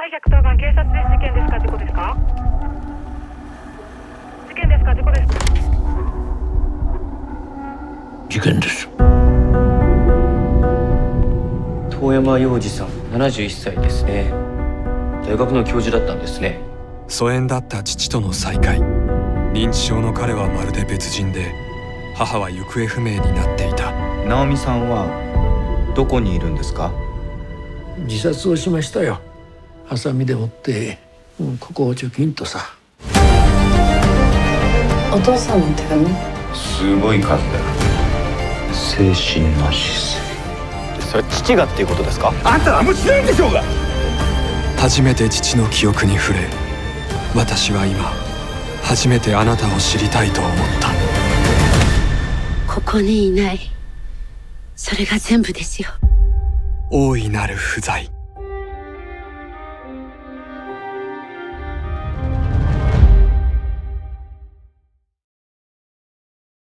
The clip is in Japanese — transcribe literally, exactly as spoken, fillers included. はい、ひゃくとおばん、警察です。事件ですか、事故ですか？事件ですか、事故ですか？事件です。遠山洋二さん、ななじゅういっさいですね。大学の教授だったんですね。疎遠だった父との再会。認知症の彼はまるで別人で、母は行方不明になっていた。直美さんはどこにいるんですか？自殺をしましたよ。ハサミで折って、うん、ここをチョキンとさ。お父さんの手紙。すごい数だな。精神の姿勢。それ父がっていうことですか？あんた何もしないんでしょうが。初めて父の記憶に触れ、私は今初めてあなたを知りたいと思った。ここにいない、それが全部ですよ。大いなる不在。